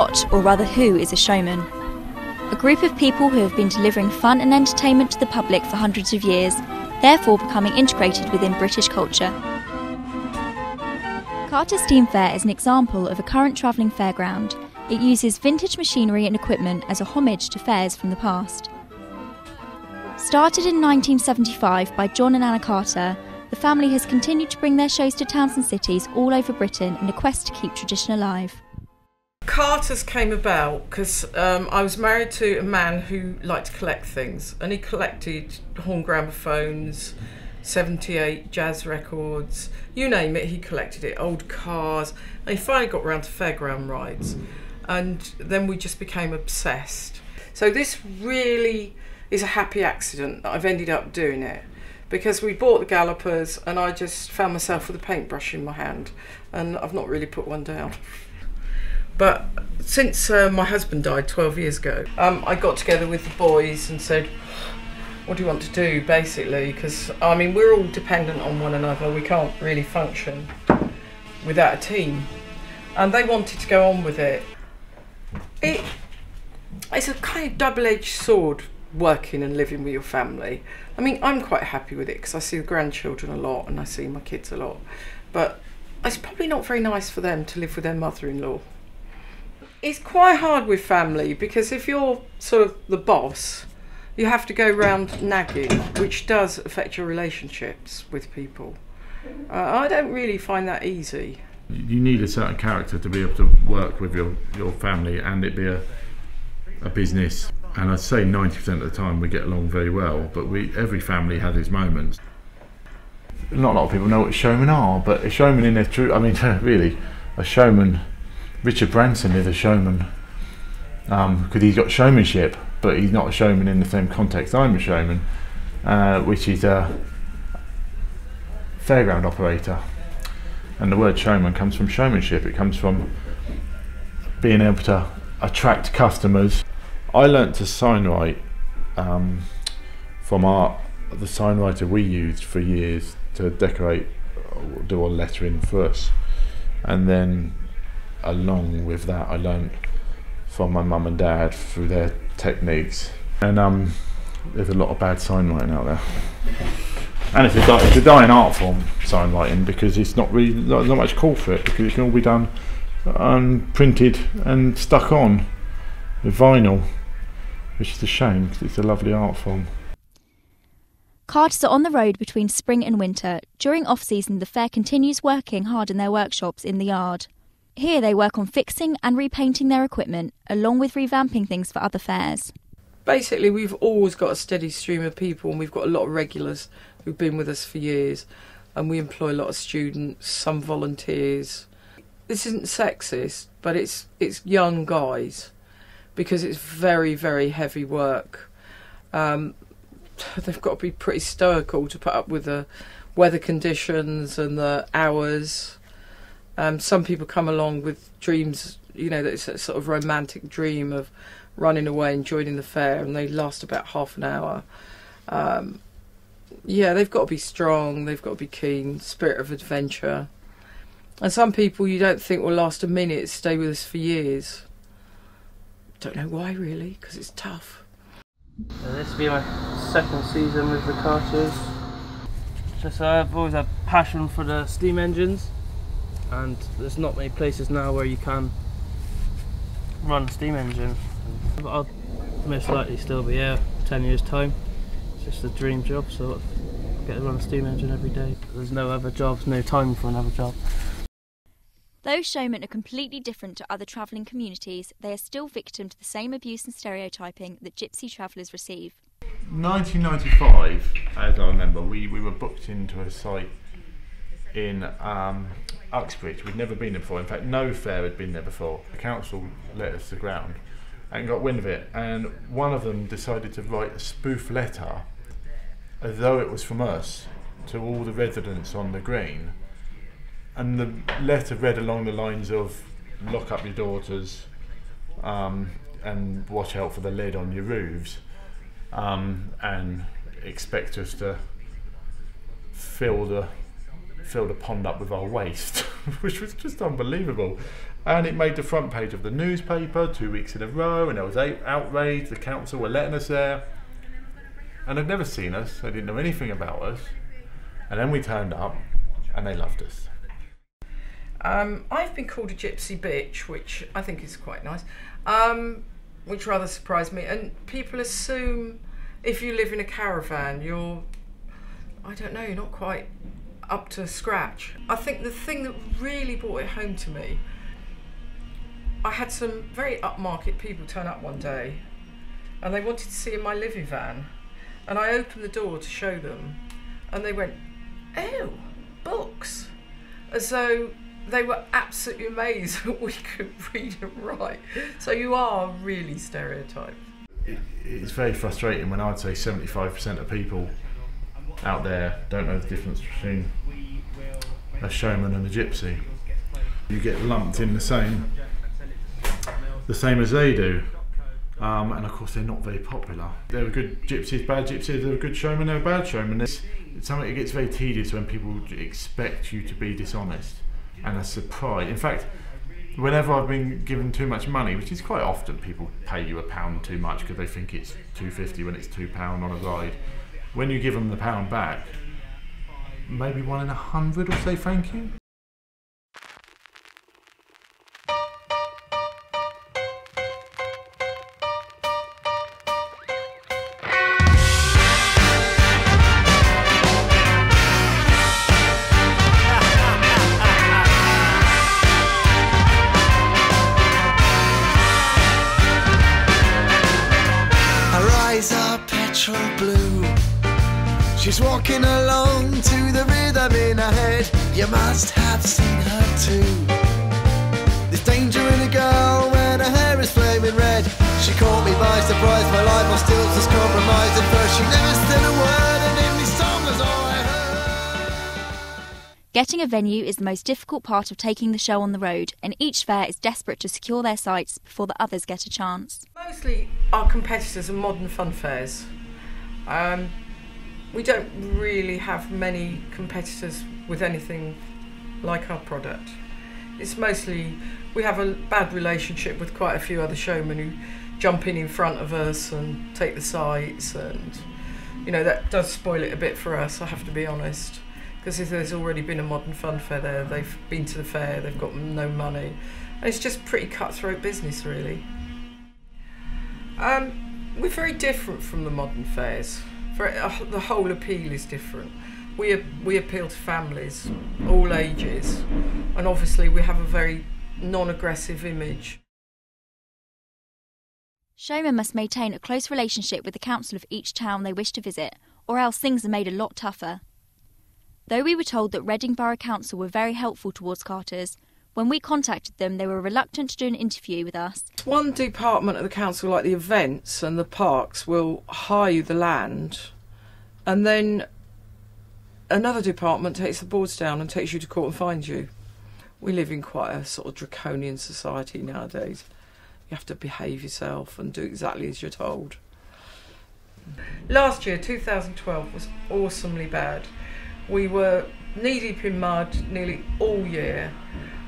what, or rather who, is a showman? A group of people who have been delivering fun and entertainment to the public for hundreds of years, therefore becoming integrated within British culture. Carter Steam Fair is an example of a current travelling fairground. It uses vintage machinery and equipment as a homage to fairs from the past. Started in 1975 by John and Anna Carter, the family has continued to bring their shows to towns and cities all over Britain in a quest to keep tradition alive. Carter's came about because I was married to a man who liked to collect things, and he collected horn gramophones, 78 jazz records, you name it, he collected it, old cars, and he finally got around to fairground rides, and then we just became obsessed. So this really is a happy accident that I've ended up doing it, because we bought the Gallopers and I just found myself with a paintbrush in my hand, and I've not really put one down. But since my husband died 12 years ago, I got together with the boys and said, what do you want to do, basically? Because, I mean, we're all dependent on one another. We can't really function without a team. And they wanted to go on with it. It's a kind of double-edged sword, working and living with your family. I mean, I'm quite happy with it because I see the grandchildren a lot and I see my kids a lot. But it's probably not very nice for them to live with their mother-in-law. It's quite hard with family because if you're sort of the boss, you have to go round nagging, which does affect your relationships with people. I don't really find that easy. You need a certain character to be able to work with your family and it be a business. And I'd say 90% of the time we get along very well, but every family has its moments. Not a lot of people know what showmen are, but a showman in their true, I mean, really, a showman, Richard Branson is a showman, because he's got showmanship, but he's not a showman in the same context I'm a showman, which is a fairground operator. And the word showman comes from showmanship, it comes from being able to attract customers. I learnt to signwrite from the signwriter we used for years to decorate, do our lettering for us, and then along with that I learnt from my mum and dad through their techniques. And there's a lot of bad signwriting out there, and it's a dying art form, signwriting, because it's not really not much call for it, because it can all be done and printed and stuck on with vinyl. Which is a shame because it's a lovely art form. Carters are on the road between spring and winter. During off-season, the fair continues working hard in their workshops in the yard. Here they work on fixing and repainting their equipment, along with revamping things for other fairs. Basically, we've always got a steady stream of people, and we've got a lot of regulars who've been with us for years, and we employ a lot of students, some volunteers. This isn't sexist, but it's young guys, because it's very, very heavy work. They've got to be pretty stoical to put up with the weather conditions and the hours. Some people come along with dreams, you know, that it's a sort of romantic dream of running away and joining the fair, and they last about half an hour. Yeah, they've got to be strong, they've got to be keen, spirit of adventure. And some people you don't think will last a minute, stay with us for years. Don't know why really, because it's tough. This will be my second season with the Carters. Just I've always had a passion for the steam engines, and there's not many places now where you can run a steam engine. But I'll most likely still be here 10 years time. It's just a dream job, so I get to run a steam engine every day. There's no other jobs, no time for another job. Though showmen are completely different to other travelling communities, they are still victim to the same abuse and stereotyping that gypsy travellers receive. 1995, as I remember, we were booked into a site in Uxbridge. We'd never been there before. In fact, no fair had been there before. The council let us to the ground and got wind of it, and one of them decided to write a spoof letter as though it was from us to all the residents on the green. And the letter read along the lines of, lock up your daughters and watch out for the lead on your roofs, and expect us to fill the filled a pond up with our waste, which was just unbelievable. And it made the front page of the newspaper 2 weeks in a row, and there was outrage. The council were letting us there, and they'd never seen us, they didn't know anything about us. And then we turned up and they loved us. I've been called a gypsy bitch, which I think is quite nice, which rather surprised me. And people assume if you live in a caravan, you're, I don't know, you're not quite up to scratch. I think the thing that really brought it home to me, I had some very upmarket people turn up one day and they wanted to see in my living van. And I opened the door to show them and they went, "Oh, books," as though they were absolutely amazed that we could read and write. So you are really stereotyped. It's very frustrating when I'd say 75% of people out there don't know the difference between a showman and a gypsy. You get lumped in the same as they do. And of course they're not very popular. There were good gypsies, bad gypsies, there were good showmen, there were bad showmen. It's something that gets very tedious when people expect you to be dishonest and a surprise. In fact, whenever I've been given too much money, which is quite often, people pay you £1 too much because they think it's £2.50 when it's £2 on a ride. When you give them the pound back, maybe 1 in 100 will say thank you. She's walking along to the rhythm in her head. You must have seen her too. There's danger in a girl when her hair is flaming red. She caught me by surprise, my life was still just compromised. At first she never said a word, and in this song was all I heard. Getting a venue is the most difficult part of taking the show on the road, and each fair is desperate to secure their sites before the others get a chance. Mostly our competitors are modern fun fairs. We don't really have many competitors with anything like our product. It's mostly, we have a bad relationship with quite a few other showmen who jump in front of us and take the sights, and you know, that does spoil it a bit for us, I have to be honest. Because if there's already been a modern fun fair there, they've been to the fair, they've got no money. And it's just pretty cutthroat business, really. We're very different from the modern fairs. The whole appeal is different. We appeal to families, all ages, and obviously we have a very non-aggressive image. Showmen must maintain a close relationship with the council of each town they wish to visit, or else things are made a lot tougher. Though we were told that Reading Borough Council were very helpful towards Carters, when we contacted them, they were reluctant to do an interview with us. One department of the council, like the events and the parks, will hire you the land, and then another department takes the boards down and takes you to court and fines you. We live in quite a sort of draconian society nowadays. You have to behave yourself and do exactly as you're told. Last year, 2012, was awesomely bad. We were knee-deep in mud nearly all year.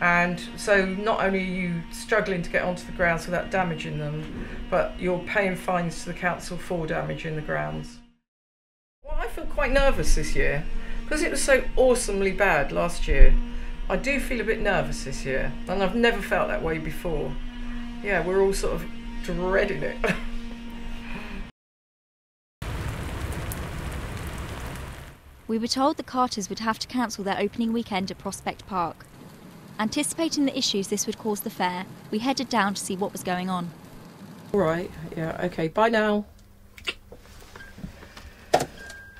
And so not only are you struggling to get onto the grounds without damaging them, but you're paying fines to the council for damaging the grounds. Well, I feel quite nervous this year, because it was so awesomely bad last year. I do feel a bit nervous this year, and I've never felt that way before. Yeah, we're all sort of dreading it. We were told the Carters would have to cancel their opening weekend at Prospect Park. Anticipating the issues this would cause the fair, we headed down to see what was going on. All right, yeah, okay, bye now.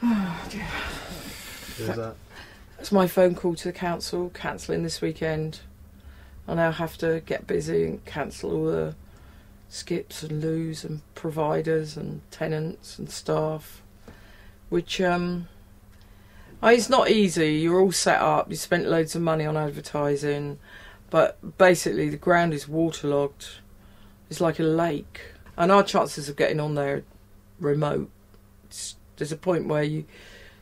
Oh, dear. Who's that? That's my phone call to the council, cancelling this weekend. I now have to get busy and cancel all the skips and loos and providers and tenants and staff, which, it's not easy. You're all set up, you spent loads of money on advertising, but basically the ground is waterlogged. It's like a lake. And our chances of getting on there are remote. There's a point where you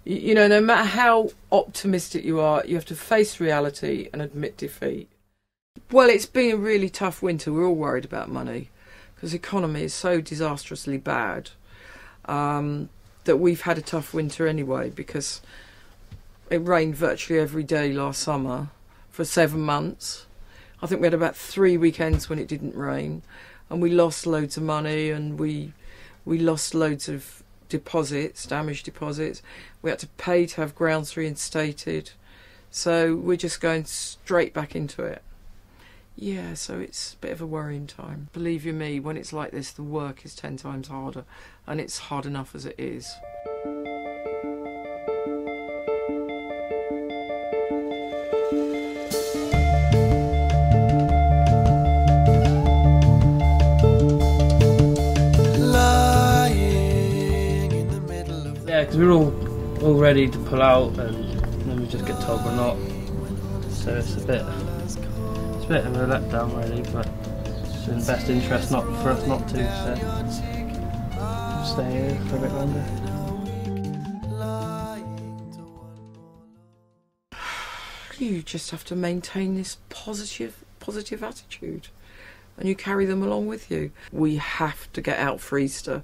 You know, no matter how optimistic you are, you have to face reality and admit defeat. Well, it's been a really tough winter. We're all worried about money because the economy is so disastrously bad that we've had a tough winter anyway, because it rained virtually every day last summer for 7 months. I think we had about 3 weekends when it didn't rain, and we lost loads of money, and we lost loads of deposits, damaged deposits. We had to pay to have grounds reinstated, so we're just going straight back into it. Yeah, so it's a bit of a worrying time. Believe you me, when it's like this, the work is 10 times harder, and it's hard enough as it is. Because we're all ready to pull out, and then we just get told we're not. So it's a bit of a letdown, really. But it's in best interest not for us not to. So stay here for a bit longer. You just have to maintain this positive attitude, and you carry them along with you. We have to get out for Easter.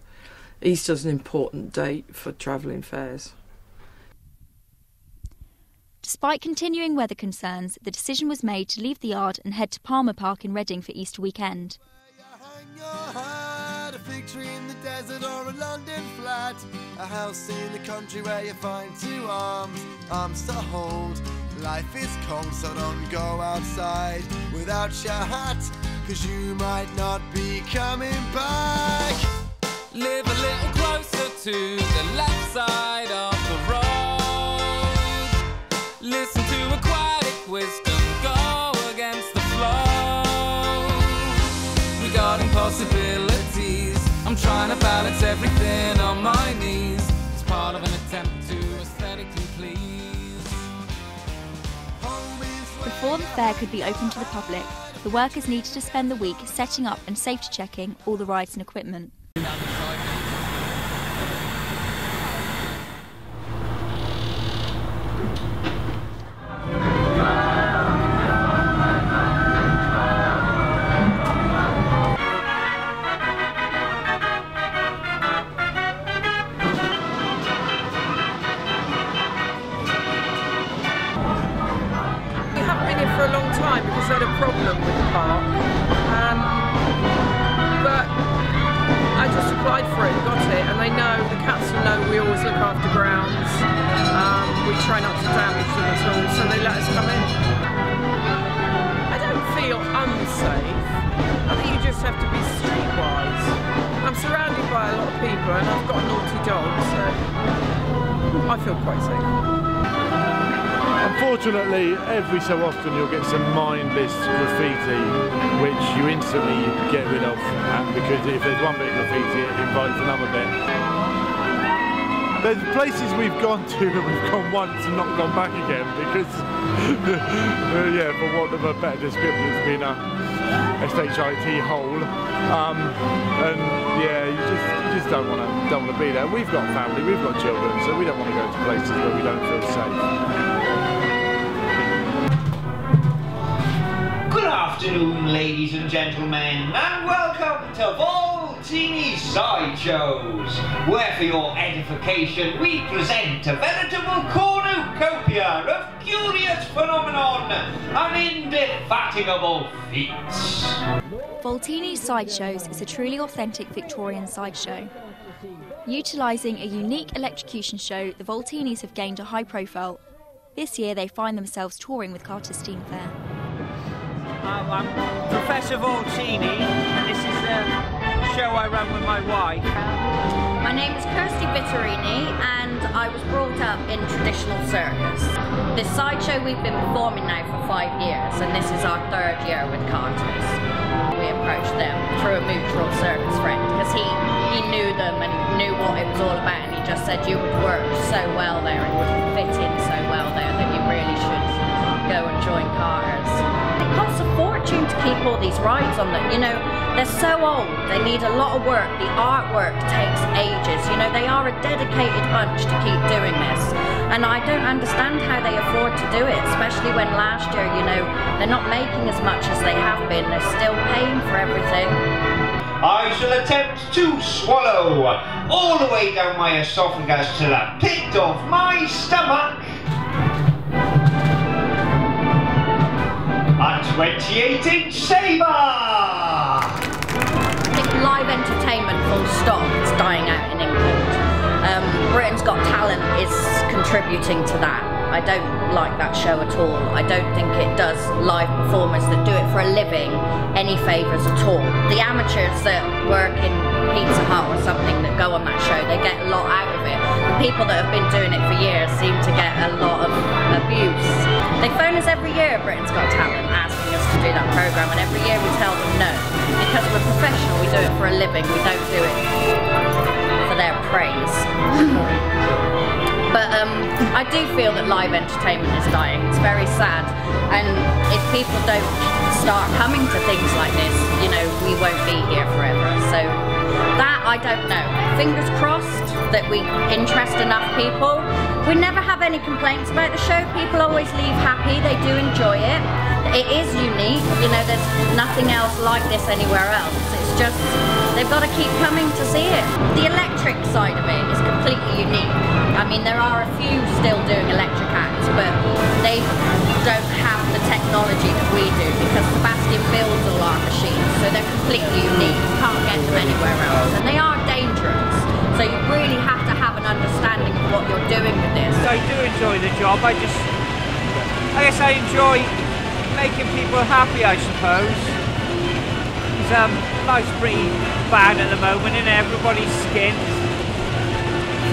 Easter's an important date for travelling fairs. Despite continuing weather concerns, the decision was made to leave the yard and head to Palmer Park in Reading for Easter weekend. Life is cold, so don't go outside without your hat, because you might not be coming back. Live a little closer to the left side of the road. Listen to aquatic wisdom, go against the flow. Regarding possibilities, I'm trying to balance everything on my knees. It's part of an attempt to aesthetically please. Before the fair could be open to the public, the workers needed to spend the week setting up and safety checking all the rides and equipment. Every so often you'll get some mindless graffiti which you instantly get rid of, because if there's one bit of graffiti it invites another bit. There's places we've gone to and we've gone once and not gone back again because, yeah, for want of a better description, it's been a shit hole. And yeah, you just don't want to be there. We've got family, we've got children, so we don't want to go to places where we don't feel safe. Good afternoon, ladies and gentlemen, and welcome to Voltini's Sideshows, where for your edification we present a veritable cornucopia of curious phenomenon and indefatigable feats. Voltini's Sideshows is a truly authentic Victorian sideshow. Utilising a unique electrocution show, the Voltinis have gained a high profile. This year they find themselves touring with Carter Steam Fair. I'm Professor Voltini, and this is the show I run with my wife. My name is Kirsty Vittorini, and I was brought up in traditional circus. This sideshow we've been performing now for 5 years, and this is our 3rd year with Carter's. We approached them through a mutual circus friend, because he knew them and knew what it was all about, and he just said you would work so well there and would fit in so well there that you really should go and join Carter's. It costs a fortune fortune to keep all these rights on them. You know, they're so old, they need a lot of work. The artwork takes ages. You know, they are a dedicated bunch to keep doing this. And I don't understand how they afford to do it, especially when last year, you know, they're not making as much as they have been. They're still paying for everything. I shall attempt to swallow all the way down my esophagus to the pit of my stomach. A 28-inch saber! Live entertainment, full stop, is dying out in England. Britain's Got Talent is contributing to that. I don't like that show at all. I don't think it does live performers that do it for a living any favours at all. The amateurs that work in Pizza Hut or something that go on that show, they get a lot out of it. The people that have been doing it for years seem to get a lot of abuse. They phone us every year, Britain's Got Talent, asking us to do that programme, and every year we tell them no. Because we're professional, we do it for a living, we don't do it for their praise. But I do feel that live entertainment is dying. It's very sad, and if people don't start coming to things like this, you know, we won't be here forever. So that, I don't know. Fingers crossed that we interest enough people. We never have any complaints about the show. People always leave happy. They do enjoy it. It is unique. You know, there's nothing else like this anywhere else. It's just they've got to keep coming to see it. The electric side of it is completely unique. I mean, there are a few still doing electric acts, but they don't have the technology that we do because Sebastian builds all our machines, so they're completely unique. You can't get them anywhere else, and they are dangerous. So you really have to have an understanding of what you're doing with this. I do enjoy the job. I guess I enjoy making people happy, I suppose. Life's pretty bad at the moment, and everybody's skinned.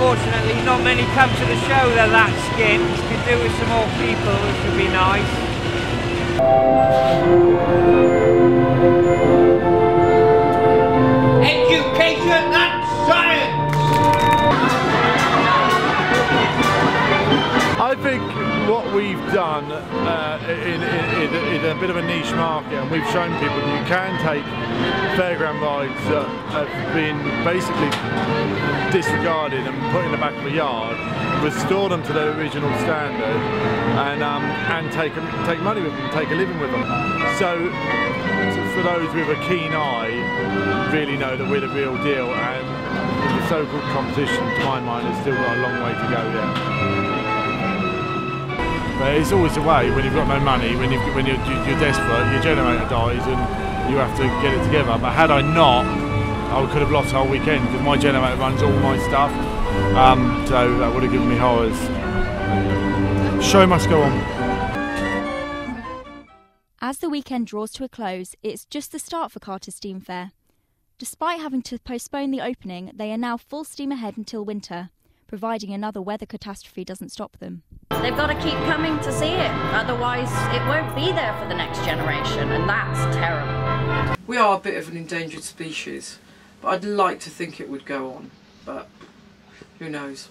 Fortunately, not many come to the show that are that skinned. Could do with some more people, which would be nice. Education and science! I think what we've done in a bit of a niche market, and we've shown people that you can take fairground rides that have been basically disregarded and put in the back of a yard, restore them to their original standard, and take money with them, take a living with them. So for those with a keen eye, really know that we're the real deal, and the so-called competition, to my mind, has still got a long way to go there. But it's always the way when you've got no money, when you're desperate, your generator dies and you have to get it together. But had I not, I could have lost the whole weekend because my generator runs all my stuff. So that would have given me horrors. Show must go on. As the weekend draws to a close, it's just the start for Carter Steam Fair. Despite having to postpone the opening, they are now full steam ahead until winter, providing another weather catastrophe doesn't stop them. They've got to keep coming to see it, otherwise it won't be there for the next generation, and that's terrible. We are a bit of an endangered species, but I'd like to think it would go on, but who knows.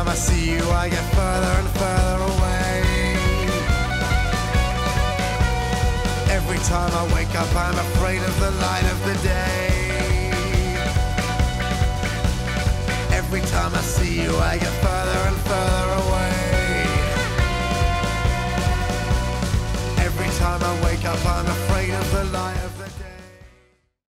I see you, I get further and further away. Every time I wake up, I'm afraid of the light of the day. Every time I see you, I get further and further away. Every time I wake up, I'm afraid of the light of the day.